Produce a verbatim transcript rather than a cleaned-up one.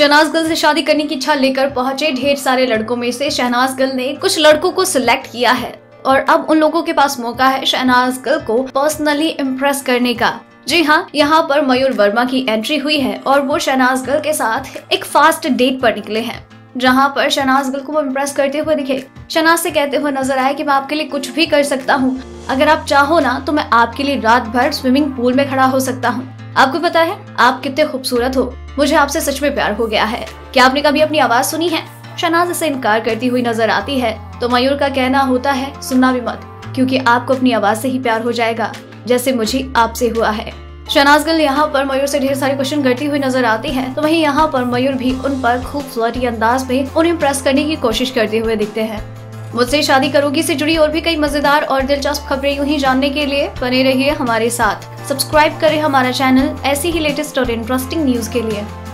शहनाज गिल से शादी करने की इच्छा लेकर पहुंचे ढेर सारे लड़कों में से शहनाज गिल ने कुछ लड़कों को सिलेक्ट किया है और अब उन लोगों के पास मौका है शहनाज गिल को पर्सनली इम्प्रेस करने का। जी हाँ, यहाँ पर मयूर वर्मा की एंट्री हुई है और वो शहनाज गिल के साथ एक फास्ट डेट पर निकले हैं, जहाँ पर शहनाज गिल को वो इम्प्रेस करते हुए दिखे। शहनाज से कहते हुए नजर आए कि मैं आपके लिए कुछ भी कर सकता हूँ, अगर आप चाहो ना तो मैं आपके लिए रात भर स्विमिंग पूल में खड़ा हो सकता हूँ। आपको पता है आप कितने खूबसूरत हो, मुझे आपसे सच में प्यार हो गया है, क्या आपने कभी अपनी आवाज सुनी है? शहनाज इसे इनकार करती हुई नजर आती है तो मयूर का कहना होता है सुनना भी मत, क्योंकि आपको अपनी आवाज से ही प्यार हो जाएगा जैसे मुझे आपसे हुआ है। शहनाज गिल यहाँ पर मयूर से ढेर सारे क्वेश्चन करती हुई नजर आती है, तो वहीं यहाँ पर मयूर भी उन पर खूब फ्लर्टी अंदाज में उन्हें इम्प्रेस करने की कोशिश करते हुए दिखते हैं। मुझसे शादी करोगी से जुड़ी और भी कई मजेदार और दिलचस्प खबरें यूं ही जानने के लिए बने रहिए हमारे साथ। सब्सक्राइब करें हमारा चैनल ऐसी ही लेटेस्ट और इंटरेस्टिंग न्यूज के लिए।